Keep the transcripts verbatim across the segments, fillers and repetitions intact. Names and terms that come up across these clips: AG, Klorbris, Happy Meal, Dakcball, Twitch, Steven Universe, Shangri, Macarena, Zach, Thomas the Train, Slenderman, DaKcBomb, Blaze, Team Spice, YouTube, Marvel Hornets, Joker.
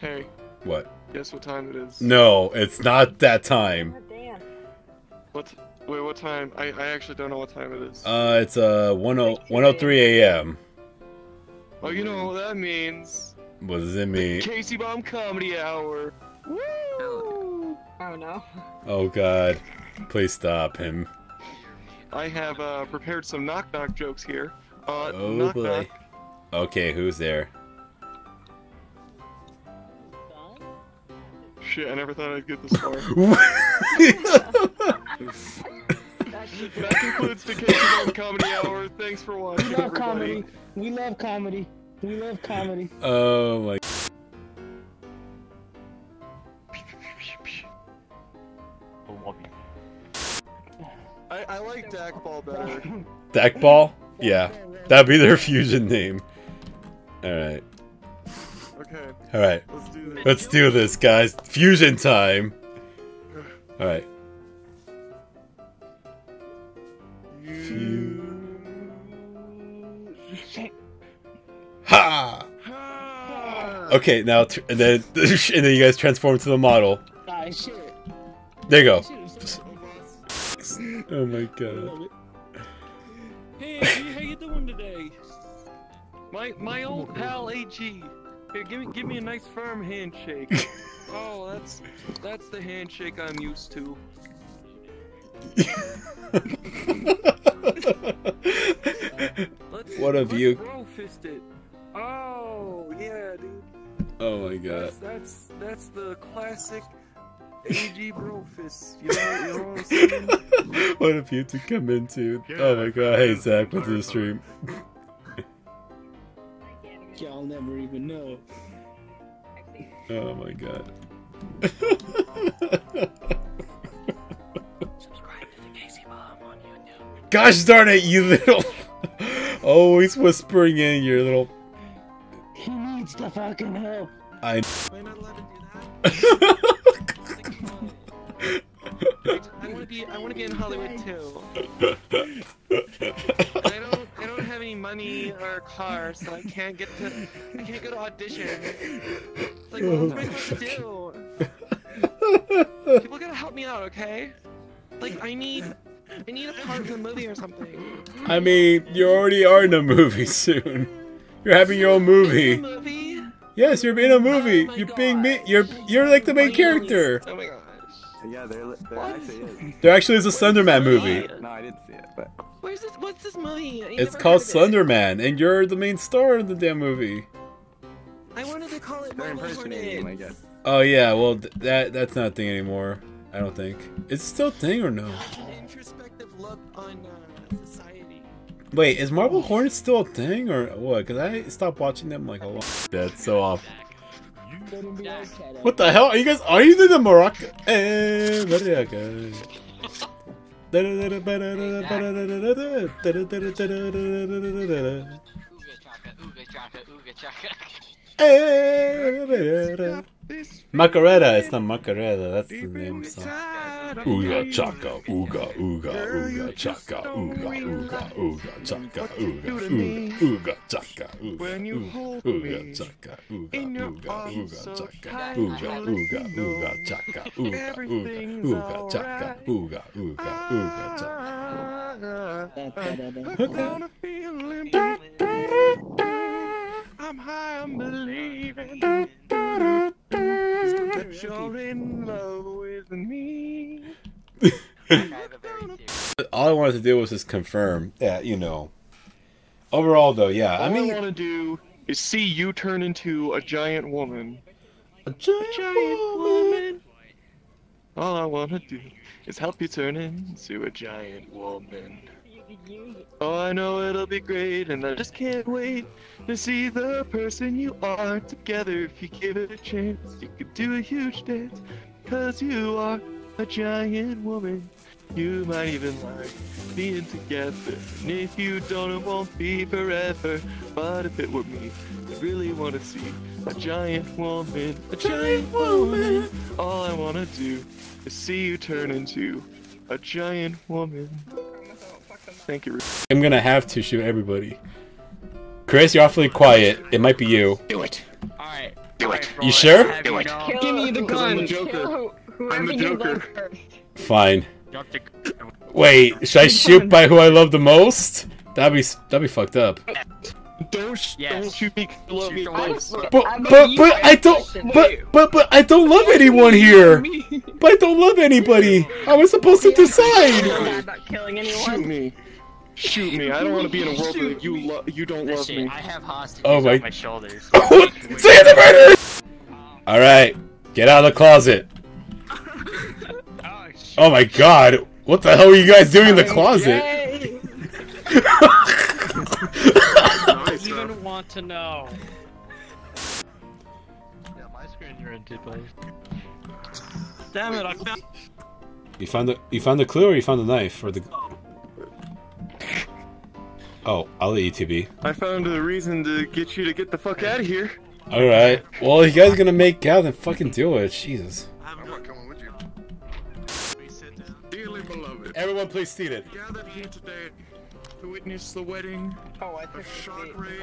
Hey. What? Guess what time it is. No, it's not that time. Oh, damn. What? Wait, what time? I, I actually don't know what time it is. Uh, it's uh one oh three a m Oh, you know what that means. What does it mean? DaKcBomb Comedy Hour. Woo! Oh no. Oh god. Please stop him. I have uh, prepared some knock knock jokes here. Uh, oh knock, boy. Knock. Okay, who's there? Shit, I never thought I'd get this far. That concludes the DaKcBomb Comedy Hour. Thanks for watching, we love everybody. Comedy. We love comedy. We love comedy. Oh my. I, I like Dakcball better. Dakcball? Yeah. That'd be their fusion name. Alright. Okay. Alright. Let's do this. Let's do this, guys. Fusion time. Alright. Ha! Ha! Okay, now tr and then and then you guys transform to the model. There you go. Oh my god. Hey, how you doing today? My my old pal A G. Here, give me give me a nice firm handshake. Oh, that's that's the handshake I'm used to. let's, what of let's you? Bro-fist it. Oh yeah, dude. Oh my god. That's that's, that's the classic A G bro-fist. You know, you know what I'm saying? What have you to come into? Yeah. Oh my god! Hey Zach, what's the stream? Y'all never even know. Oh my god. Subscribe to the DaKcBomb on YouTube. Gosh darn it, you little! Always whispering in your little. He needs the fucking help. I. We're not allowed to do that. I want to be. I want to be in Hollywood too. I don't. I don't have any money or a car, so I can't get to. I can't go to auditions. It's like, what am I supposed to do? People gotta help me out, okay? Like, I need. I need a part in a movie or something. I mean, you already are in a movie soon. You're having your own movie. In a movie? Yes, you're in a movie. Oh you're God. being me. You're. You're like the main character. Oh my god. Yeah, there, there actually is. There actually is a Slenderman movie. No, I didn't see it, but... Where's this, what's this movie? It's called Slenderman, and you're the main star in the damn movie. I wanted to call it Marvel Hornets. Oh yeah, well, th that that's not a thing anymore. I don't think. It's still a thing or no? Introspective look on uh, society. Wait, is Marvel Hornets still a thing or what? Because I stopped watching them like a lot. That's so off. What the hell are you guys? Are you the Moroccan? Hey, Moroccan. Macarena, it's not Macarena, that's the name song. Ooga chaka, ooga, ooga, ooga chaka, ooga, ooga, ooga chaka, ooga, ooga chaka, ooga, ooga chaka, ooga, ooga chaka, ooga, ooga, ooga chaka, ooga, ooga chaka, ooga, ooga, ooga chaka. I'm high, I'm believing that you're in love with me. All I wanted to do was just confirm that, you know. Overall, though, yeah. All I mean, I want to do is see you turn into a giant woman. A giant, a giant woman. woman. All I want to do is help you turn into a giant woman. Oh, I know it'll be great, and I just can't wait to see the person you are together. If you give it a chance, you could do a huge dance, cause you are a giant woman. You might even like being together, and if you don't, it won't be forever. But if it were me, I really want to see a giant woman, a giant woman. All I want to do is see you turn into a giant woman. Thank you. I'm gonna have to shoot everybody. Chris, you're awfully quiet. It might be you. Do it. Alright. Do it. You sure? Do it. Give me the gun. I'm the Joker. I'm the Joker. Fine. Wait, should I shoot by who I love the most? That'd be that'd be fucked up. Don't, yes. don't shoot me, love me. But but but I don't but but but I don't love anyone here. But I don't love anybody. I was supposed to decide. Not killing anyone. Shoot me. Shoot me. I don't want to be in a world where you lo you don't love me. I have hostages oh my. on my shoulders. What? Say the murder! All right, get out of the closet. Oh my god, what the hell are you guys doing in the closet? I don't even want to know. Yeah, my screen you're in, dude, buddy. Damn it, I found- You found the- you found the clue or you found the knife? Or the- Oh, I'll let you two be. I found a reason to get you to get the fuck out of here. Alright, well if you guys are gonna make out then fucking do it, Jesus. I'm not coming with you. Dearly beloved. Everyone please seat it. Gathered here today to witness the wedding oh, I of Shangri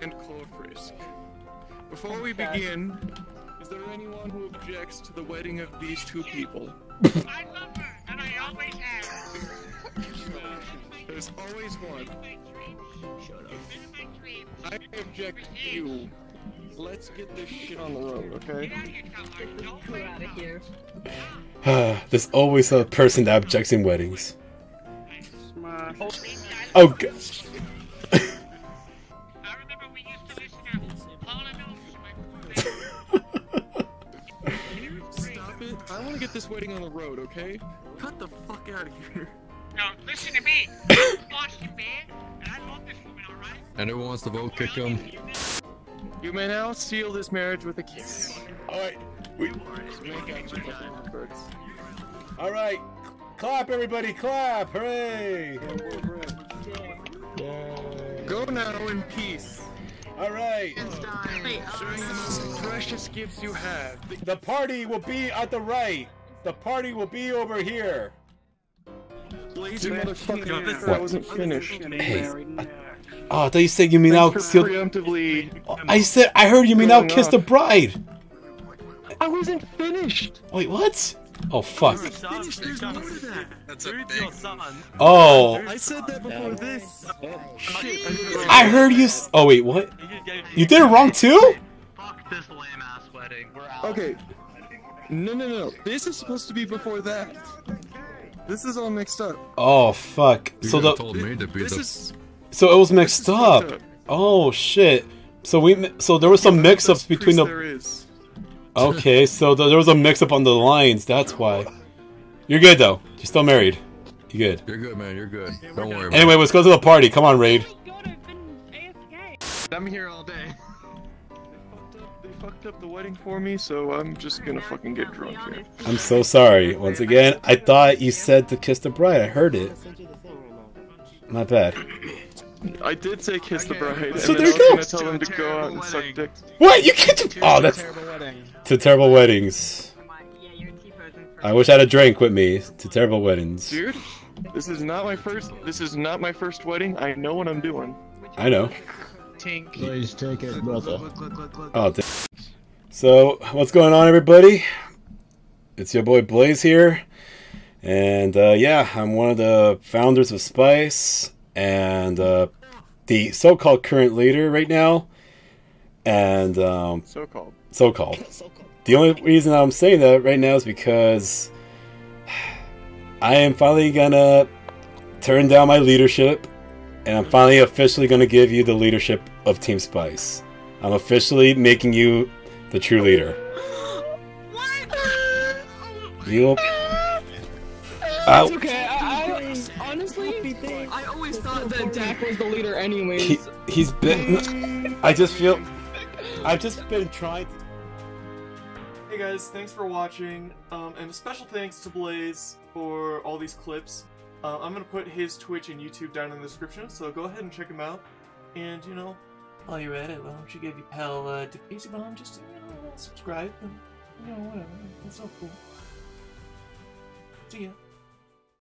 and Klorbris. Before we God. begin, is there anyone who objects to the wedding of these two people? I love her, and I always have. There's always one. Shut up. I object to you. Let's get this shit on the road, okay? Get out of here. There's always a person that objects in weddings. Oh god. I remember we used to listen to all I know. Stop it. I want to get this wedding on the road, okay? Cut the fuck out of here. No, listen to me. I'm Boston man, and I love this woman, alright? And who wants to vote kick him? You may now seal this marriage with a kiss. Alright. We Alright. Clap everybody, clap! Hooray! Go now in peace. Alright. Sharing the most precious gifts you have. The party will be at the right. The party will be over here. Blaze, you motherfucker. I wasn't finished. Hey. I, oh, I thought you said you mean I'll seal- preemptively. I said- I heard you mean I'll kiss the bride! I wasn't finished! Wait, what? Oh fuck. Oh. I said that before this. I heard you s Oh wait, what? You did it wrong too? Fuck this lame ass wedding. We're out. Okay. No, no, no. This is supposed to be before that. This is all mixed up. Oh fuck. So the told me to be this is So it was mixed up. up. Oh shit. So we so there was some mix-ups between the there is. Okay, so th there was a mix-up on the lines, that's why. You're good, though. You're still married. You're good. You're good, man. You're good. Don't worry about it. Anyway, let's go to the party. Come on, Raid. I'm here all day. They fucked up, they fucked up the wedding for me, so I'm just gonna fucking get drunk here. I'm so sorry. Once again, I thought you said to kiss the bride. I heard it. Not bad. I did say kiss the bride. So there you go. I'm gonna tell them to go out and suck dick. What? You can't do- Oh, that's- To terrible weddings. I wish I had a drink with me. To terrible weddings. Dude, this is not my first. This is not my first wedding. I know what I'm doing. I know. Please take it, brother. Oh, damn. So what's going on, everybody? It's your boy Blaze here, and uh, yeah, I'm one of the founders of Spice and uh, the so-called current leader right now. And um, so-called. So-called. The only reason I'm saying that right now is because I am finally gonna turn down my leadership, and I'm finally officially gonna give you the leadership of Team Spice. I'm officially making you the true leader. What? You'll... That's okay. I, I honestly, I always thought that Dak was the leader anyways. He, he's been... I just feel... I've just been trying to... Hey guys, thanks for watching, um, and a special thanks to Blaze for all these clips. Uh, I'm going to put his Twitch and YouTube down in the description, so go ahead and check him out. And, you know, while you're at it, why don't you give your pal uh, DaKcBomb just, you know, subscribe, and, you know, whatever, that's so cool. See ya.